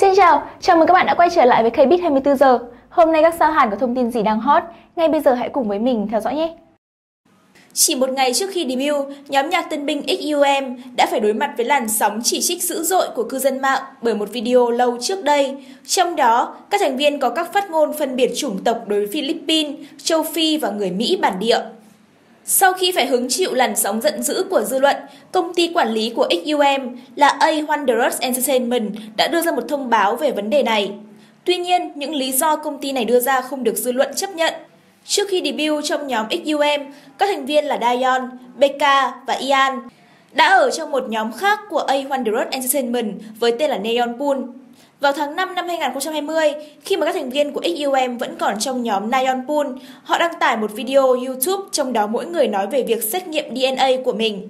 Xin chào, chào mừng các bạn đã quay trở lại với KBIZ 24 giờ. Hôm nay các sao Hàn có thông tin gì đang hot? Ngay bây giờ hãy cùng với mình theo dõi nhé. Chỉ một ngày trước khi debut, nhóm nhạc tân binh XUM đã phải đối mặt với làn sóng chỉ trích dữ dội của cư dân mạng bởi một video lâu trước đây. Trong đó, các thành viên có các phát ngôn phân biệt chủng tộc đối với Philippines, châu Phi và người Mỹ bản địa. Sau khi phải hứng chịu làn sóng giận dữ của dư luận, công ty quản lý của XUM là A Wonderous Entertainment đã đưa ra một thông báo về vấn đề này. Tuy nhiên, những lý do công ty này đưa ra không được dư luận chấp nhận. Trước khi debut trong nhóm XUM, các thành viên là Dayeon, Baekah và Iaan đã ở trong một nhóm khác của A Wonderous Entertainment với tên là NeonPunch. Vào tháng 5 năm 2020, khi mà các thành viên của XUM vẫn còn trong nhóm NeonPunch, họ đăng tải một video YouTube trong đó mỗi người nói về việc xét nghiệm DNA của mình.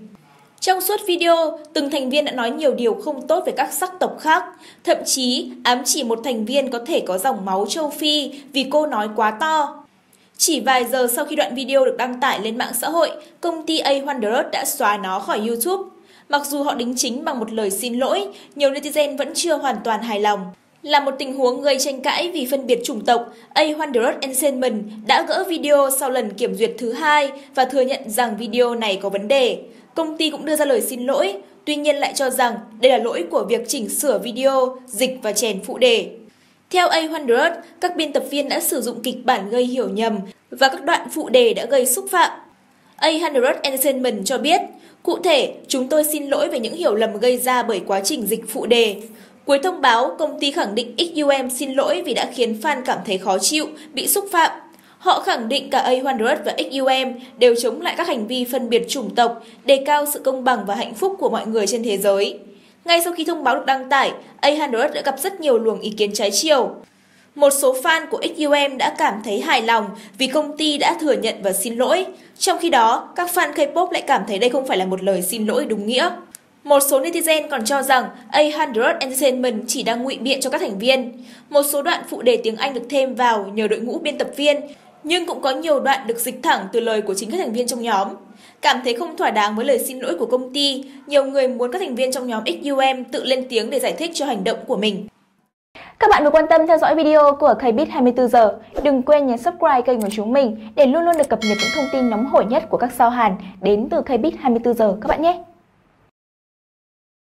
Trong suốt video, từng thành viên đã nói nhiều điều không tốt về các sắc tộc khác, thậm chí ám chỉ một thành viên có thể có dòng máu châu Phi vì cô nói quá to. Chỉ vài giờ sau khi đoạn video được đăng tải lên mạng xã hội, công ty A Wonderous đã xóa nó khỏi YouTube. Mặc dù họ đính chính bằng một lời xin lỗi, nhiều netizen vẫn chưa hoàn toàn hài lòng. Là một tình huống gây tranh cãi vì phân biệt chủng tộc, A Wonderous Entertainment đã gỡ video sau lần kiểm duyệt thứ hai và thừa nhận rằng video này có vấn đề. Công ty cũng đưa ra lời xin lỗi, tuy nhiên lại cho rằng đây là lỗi của việc chỉnh sửa video, dịch và chèn phụ đề. Theo A100, các biên tập viên đã sử dụng kịch bản gây hiểu nhầm và các đoạn phụ đề đã gây xúc phạm. A100 Entertainment cho biết, cụ thể, chúng tôi xin lỗi về những hiểu lầm gây ra bởi quá trình dịch phụ đề. Cuối thông báo, công ty khẳng định XUM xin lỗi vì đã khiến fan cảm thấy khó chịu, bị xúc phạm. Họ khẳng định cả A100 và XUM đều chống lại các hành vi phân biệt chủng tộc, đề cao sự công bằng và hạnh phúc của mọi người trên thế giới. Ngay sau khi thông báo được đăng tải, A100 đã gặp rất nhiều luồng ý kiến trái chiều. Một số fan của XUM đã cảm thấy hài lòng vì công ty đã thừa nhận và xin lỗi. Trong khi đó, các fan K-pop lại cảm thấy đây không phải là một lời xin lỗi đúng nghĩa. Một số netizen còn cho rằng A100 Entertainment chỉ đang ngụy biện cho các thành viên. Một số đoạn phụ đề tiếng Anh được thêm vào nhờ đội ngũ biên tập viên, nhưng cũng có nhiều đoạn được dịch thẳng từ lời của chính các thành viên trong nhóm. Cảm thấy không thỏa đáng với lời xin lỗi của công ty, nhiều người muốn các thành viên trong nhóm XUM tự lên tiếng để giải thích cho hành động của mình. Các bạn vừa quan tâm theo dõi video của KBIZ 24 giờ. Đừng quên nhấn subscribe kênh của chúng mình để luôn luôn được cập nhật những thông tin nóng hổi nhất của các sao Hàn đến từ KBIZ 24 giờ các bạn nhé.